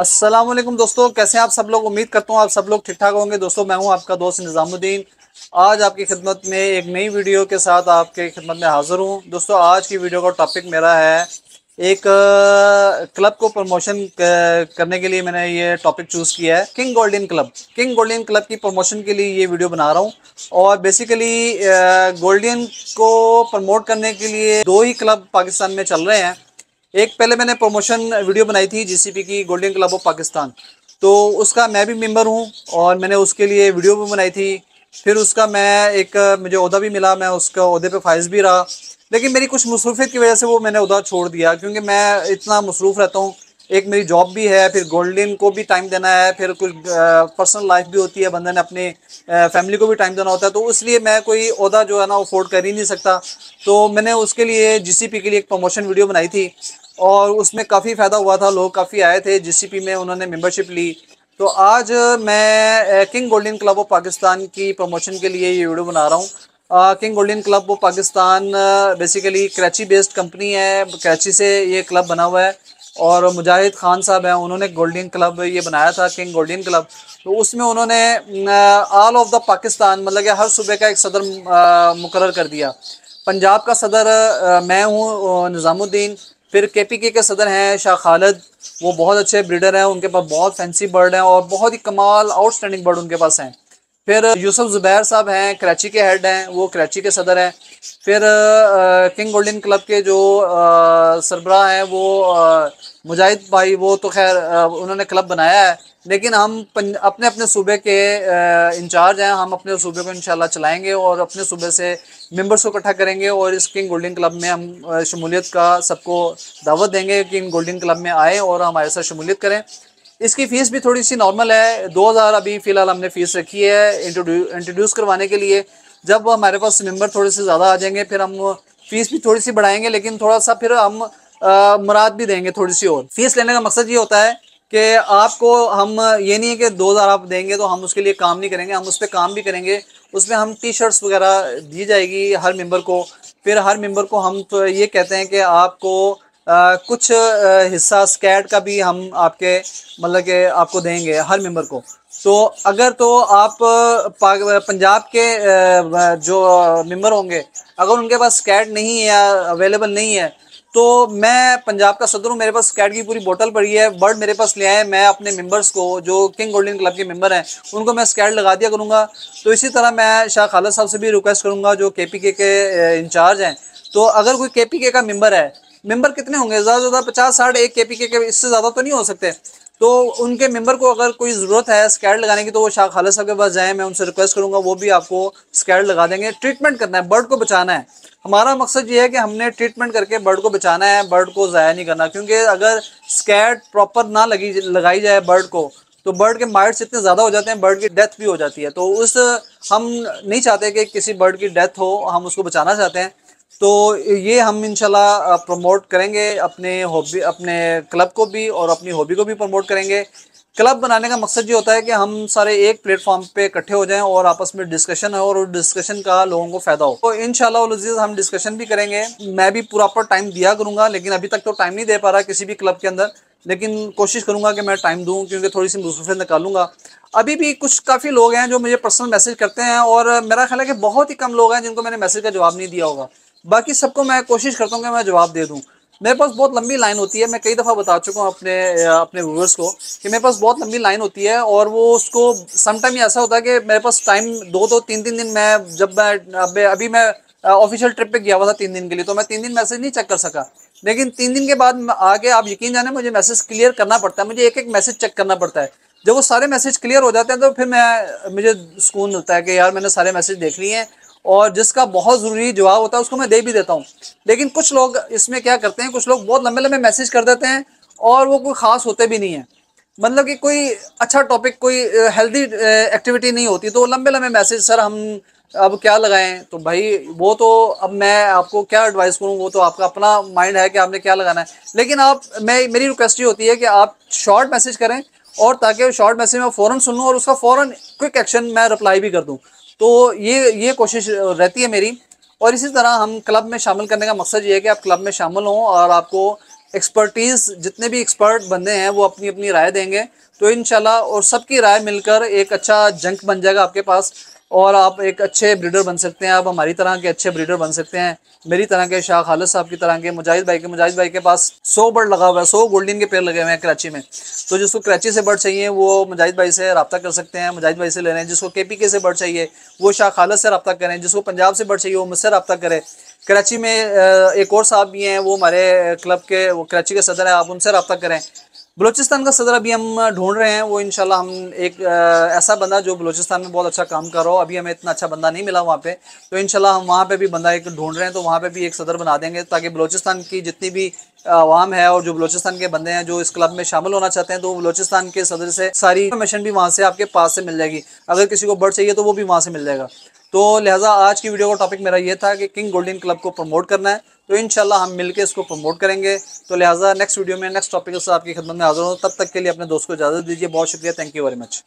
अस्सलामुअलैकुम दोस्तों, कैसे हैं आप सब लोग। उम्मीद करता हूँ आप सब लोग ठीक ठाक होंगे। दोस्तों मैं हूँ आपका दोस्त निज़ामुद्दीन, आज आपकी खिदमत में एक नई वीडियो के साथ आपके खिदमत में हाज़िर हूँ। दोस्तों आज की वीडियो का टॉपिक मेरा है, एक क्लब को प्रमोशन करने के लिए मैंने ये टॉपिक चूज़ किया है, किंग गोल्डन क्लब की प्रमोशन के लिए ये वीडियो बना रहा हूँ। और बेसिकली गोल्डन को प्रमोट करने के लिए दो ही क्लब पाकिस्तान में चल रहे हैं। एक पहले मैंने प्रमोशन वीडियो बनाई थी जीसीपी की, गोल्डन क्लब ऑफ पाकिस्तान, तो उसका मैं भी मेंबर हूँ और मैंने उसके लिए वीडियो भी बनाई थी। फिर उसका मैं एक मुझे ओहदा भी मिला, मैं उसका ओहदे पे फाइज भी रहा, लेकिन मेरी कुछ मसरूफियत की वजह से वो मैंने ओहदा छोड़ दिया, क्योंकि मैं इतना मसरूफ़ रहता हूँ। एक मेरी जॉब भी है, फिर गोल्डन को भी टाइम देना है, फिर कुछ पर्सनल लाइफ भी होती है, बंदे ने अपने फैमिली को भी टाइम देना होता है, तो इसलिए मैं कोई ओहदा जो है ना अफोर्ड कर ही नहीं सकता। तो मैंने उसके लिए जीसीपी के लिए एक प्रमोशन वीडियो बनाई थी और उसमें काफ़ी फ़ायदा हुआ था, लोग काफ़ी आए थे जीसीपी में, उन्होंने मेंबरशिप ली। तो आज मैं king golden club of Pakistan की प्रमोशन के लिए ये वीडियो बना रहा हूँ। King golden club of Pakistan basically Karachi based company है, कराची से ये क्लब बना हुआ है और मुजाहिद खान साहब हैं, उन्होंने गोल्डन क्लब ये बनाया था, किंग गोल्डन क्लब। तो उसमें उन्होंने ऑल ऑफ द पाकिस्तान, मतलब कि हर सूबे का एक सदर मुकर्रर कर दिया। पंजाब का सदर मैं हूँ निज़ामुद्दीन, फिर केपीके के सदर हैं शाह खालिद, वो बहुत अच्छे ब्रीडर हैं, उनके पास बहुत फैंसी बर्ड हैं और बहुत ही कमाल आउटस्टैंडिंग बर्ड उनके पास हैं। फिर यूसुफ जुबैर साहब हैं, कराची के हेड हैं, वो कराची के सदर हैं। फिर किंग गोल्डन क्लब के जो सरबरा हैं वो मुजाहिद भाई, वो तो खैर उन्होंने क्लब बनाया है, लेकिन हम अपने अपने सूबे के इंचार्ज हैं, हम अपने सूबे को इंशाल्लाह चलाएंगे और अपने सूबे से मेंबर्स को इकट्ठा करेंगे और इस किंग गोल्डन क्लब में हम शमूलियत का सबको दावत देंगे कि इन गोल्डन क्लब में आए और हमारे साथ शमूलियत करें। इसकी फ़ीस भी थोड़ी सी नॉर्मल है, 2000 अभी फ़िलहाल हमने फ़ीस रखी है इंट्रोड्यूस करवाने के लिए। जब हमारे पास मेंबर थोड़े से ज़्यादा आ जाएंगे फिर हम फ़ीस भी थोड़ी सी बढ़ाएंगे, लेकिन थोड़ा सा फिर हम मुराद भी देंगे थोड़ी सी और। फ़ीस लेने का मकसद ये होता है कि आपको हम ये नहीं है कि 2000 आप देंगे तो हम उसके लिए काम नहीं करेंगे, हम उस पर काम भी करेंगे। उसमें हम टी शर्ट्स वगैरह दी जाएगी हर मेंबर को। फिर हर मेंबर को हम तो ये कहते हैं कि आपको कुछ हिस्सा स्कैट का भी हम आपके, मतलब कि आपको देंगे हर मेंबर को। तो अगर तो आप पंजाब के जो मेंबर होंगे, अगर उनके पास स्कैट नहीं है या अवेलेबल नहीं है, तो मैं पंजाब का सदर हूँ, मेरे पास स्कैट की पूरी बोतल पड़ी है, बर्ड मेरे पास ले आए, मैं अपने मेंबर्स को जो किंग गोल्डन क्लब के मेंबर हैं उनको मैं स्कैट लगा दिया करूँगा। तो इसी तरह मैं शाह खालिद साहब से भी रिक्वेस्ट करूँगा जो केपीके के इंचार्ज हैं। तो अगर कोई केपीके का मेंबर है, मेंबर कितने होंगे, ज़्यादा से ज़्यादा 50-60 एक केपीके के, इससे ज़्यादा तो नहीं हो सकते, तो उनके मेंबर को अगर कोई ज़रूरत है स्कैट लगाने की तो वो शाह खालिद साहब के पास जाएँ, मैं उनसे रिक्वेस्ट करूँगा, वो भी आपको स्कैट लगा देंगे। ट्रीटमेंट करना है, बर्ड को बचाना है, हमारा मकसद ये है कि हमने ट्रीटमेंट करके बर्ड को बचाना है, बर्ड को ज़ाया नहीं करना, क्योंकि अगर स्कैट प्रॉपर ना लगाई जाए बर्ड को तो बर्ड के माइट्स इतने ज़्यादा हो जाते हैं, बर्ड की डेथ भी हो जाती है। तो उस हम नहीं चाहते कि किसी बर्ड की डेथ हो, हम उसको बचाना चाहते हैं। तो ये हम इंशाल्लाह प्रमोट करेंगे, अपने हॉबी, अपने क्लब को भी और अपनी हॉबी को भी प्रमोट करेंगे। क्लब बनाने का मकसद ये होता है कि हम सारे एक प्लेटफॉर्म पे इकट्ठे हो जाएं और आपस में डिस्कशन हो और उस डिस्कशन का लोगों को फ़ायदा हो। तो इंशाल्लाह अज़ीज़ हम डिस्कशन भी करेंगे, मैं भी प्रॉपर टाइम दिया करूँगा, लेकिन अभी तक तो टाइम नहीं दे पा रहा किसी भी क्लब के अंदर, लेकिन कोशिश करूँगा कि मैं टाइम दूँ, क्योंकि थोड़ी सी मसरूफियत निकालूँगा। अभी भी कुछ काफ़ी लोग हैं जो मुझे पर्सनल मैसेज करते हैं और मेरा ख्याल है कि बहुत ही कम लोग हैं जिनको मैंने मैसेज का जवाब नहीं दिया होगा, बाकी सबको मैं कोशिश करता हूँ कि मैं जवाब दे दूँ। मेरे पास बहुत लंबी लाइन होती है, मैं कई दफ़ा बता चुका हूँ अपने व्यूअर्स को कि मेरे पास बहुत लंबी लाइन होती है और वो उसको समटाइम ऐसा होता है कि मेरे पास टाइम तीन दिन मैं अभी मैं ऑफिशियल ट्रिप पे गया हुआ था 3 दिन के लिए, तो मैं 3 दिन मैसेज नहीं चेक कर सका, लेकिन 3 दिन के बाद आगे आप यकीन जाने मुझे मैसेज क्लियर करना पड़ता है, मुझे एक एक मैसेज चेक करना पड़ता है। जब वो सारे मैसेज क्लियर हो जाते हैं तो फिर मुझे सुकून मिलता है कि यार मैंने सारे मैसेज देख लिए हैं, और जिसका बहुत ज़रूरी जवाब होता है उसको मैं दे भी देता हूँ। लेकिन कुछ लोग इसमें क्या करते हैं, कुछ लोग बहुत लंबे लंबे मैसेज कर देते हैं और वो कोई ख़ास होते भी नहीं हैं, मतलब कि कोई अच्छा टॉपिक, कोई हेल्दी एक्टिविटी नहीं होती, तो लंबे लंबे मैसेज, सर हम अब क्या लगाएं, तो भाई वो तो अब मैं आपको क्या एडवाइस करूँ, वो तो आपका अपना माइंड है कि आपने क्या लगाना है। लेकिन मेरी रिक्वेस्ट ये होती है कि आप शॉर्ट मैसेज करें, और ताकि शॉर्ट मैसेज मैं फ़ौरन सुन लूँ और उसका फ़ौरन क्विक एक्शन मैं रिप्लाई भी कर दूँ। तो ये कोशिश रहती है मेरी। और इसी तरह हम क्लब में शामिल करने का मकसद ये है कि आप क्लब में शामिल हों और आपको एक्सपर्टीज़ जितने भी एक्सपर्ट बंदे हैं वो अपनी अपनी राय देंगे तो इंशाल्लाह, और सबकी राय मिलकर एक अच्छा जंक बन जाएगा आपके पास और आप एक अच्छे ब्रीडर बन सकते हैं। आप हमारी तरह के अच्छे ब्रीडर बन सकते हैं, मेरी तरह के, शाह खालिद साहब की तरह के, मुजाहिद भाई के पास 100 बर्ड लगा हुआ है, 100 गोल्डन के पेड़ लगे हुए हैं कराची में। तो जिसको कराची से बर्ड चाहिए वो मुजाहिद भाई से रब्ता कर सकते हैं, मुजाहिद भाई से ले रहे हैं। जिसको KPK से बर्ड चाहिए वो शाह खालिद से रब्ता करें, जिसको पंजाब से बर्ड चाहिए वो मुझसे रब्ता करें। कराची में एक और साहब भी हैं, वो हमारे क्लब के, वो कराची के सदर हैं, आप उनसे रब्ता करें। बलोचिस्तान का सदर अभी हम ढूंढ रहे हैं, वो इंशाल्लाह हम एक ऐसा बंदा जो बलोचिस्तान में बहुत अच्छा काम कर रहा हो, अभी हमें इतना अच्छा बंदा नहीं मिला वहाँ पे, तो इंशाल्लाह हम वहाँ पे भी बंदा एक ढूंढ रहे हैं, तो वहाँ पे भी एक सदर बना देंगे ताकि बलोचिस्तान की जितनी भी आवाम है और जो बलोचिस्तान के बंदे हैं जो इस क्लब में शामिल होना चाहते हैं तो बलोचिस्तान के सदर से सारी इन्फॉर्मेशन भी वहाँ से आपके पास से मिल जाएगी। अगर किसी को बर्ड चाहिए तो वो भी वहाँ से मिल जाएगा। तो लिहाजा आज की वीडियो का टॉपिक मेरा ये था कि किंग गोल्डन क्लब को प्रमोट करना है, तो इंशाल्लाह हम मिलके इसको प्रमोट करेंगे। तो लिहाजा नेक्स्ट वीडियो में नेक्स्ट टॉपिक से आपकी खिदमत में हाजिर हूं, तब तक के लिए अपने दोस्त को इजाज़त दीजिए। बहुत शुक्रिया, थैंक यू वेरी मच।